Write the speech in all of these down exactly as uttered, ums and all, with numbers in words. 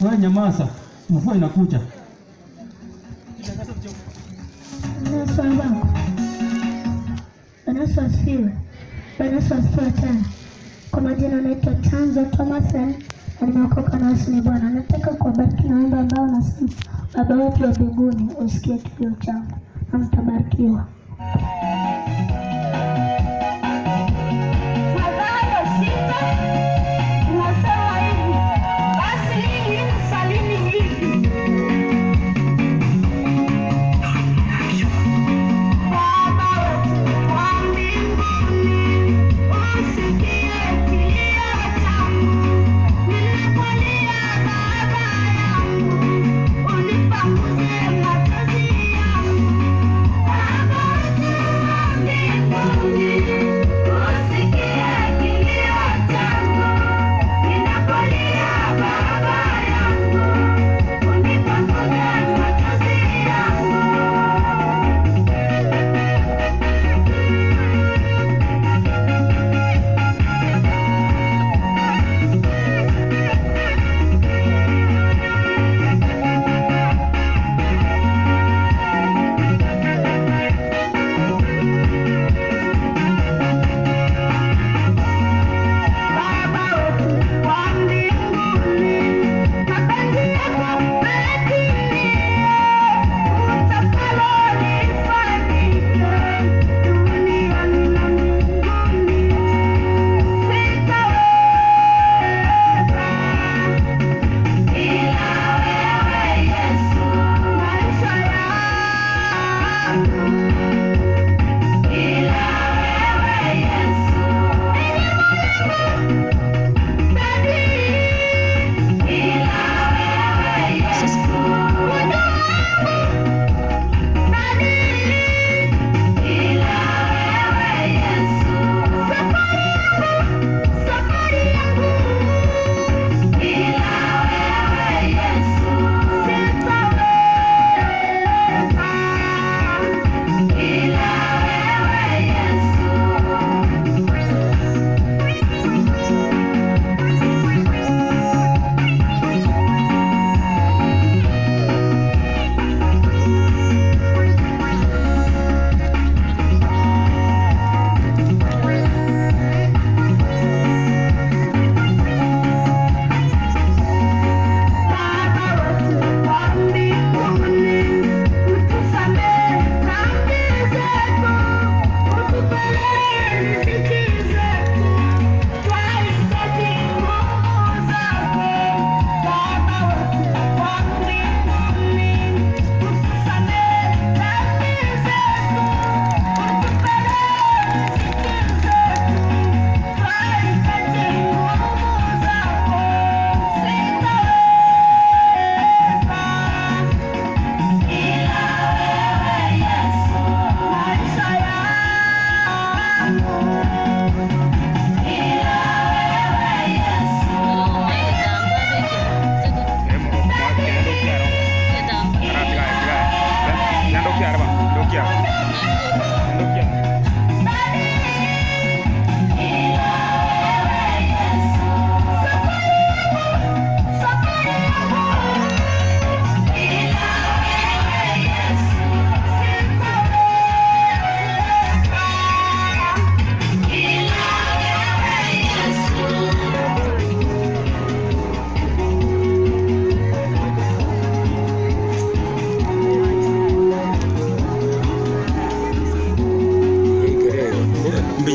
Wanyamaza, mvua inakuja. Yesu asifiwe. Yesu asifiwe tena. Kwa majina naitwa Tanzo Thomas na nimeokoka na Yesu ni Bwana. Nataka kuwabariki na wimbo ambao unasema Baba wetu wa mbinguni usikie kilio changu na mtabarikiwa.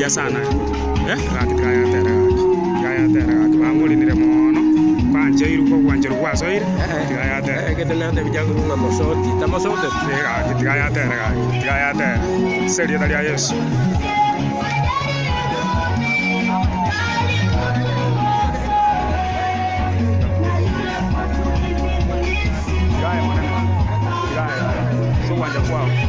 Sana eh rati kaya tera kaya tera kanguli ni remono panjairu ko wanjairu wasoir kaya tera ke tena de bijago ngam mosoti tamosote tera kaya tera kaya tera seria dalia yesu kaya mana kaya so wanjairu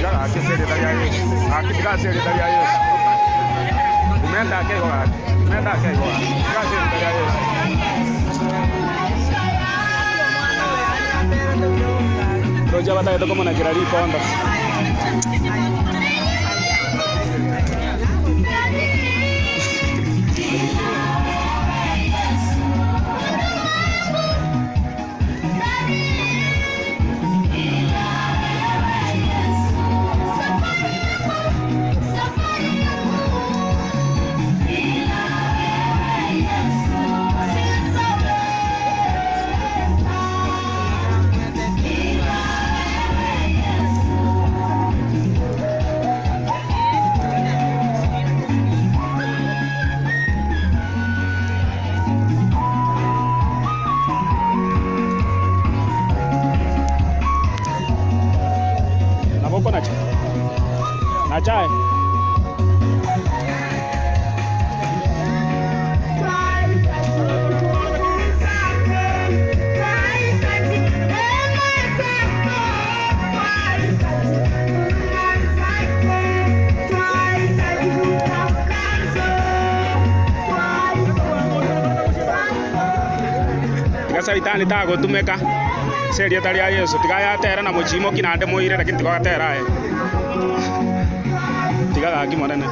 Gracias, Secretaría de Dios. Comenta que igual. Comenta que igual. Gracias, Secretaría de Dios. Roja batalla itu kemana kira-kira di pohon, Pak? Jai. Itani tago tumeka seria taria yeso tikaya tera na mujimo kinande moire lakini tikaya tera e tikaya gimana ne.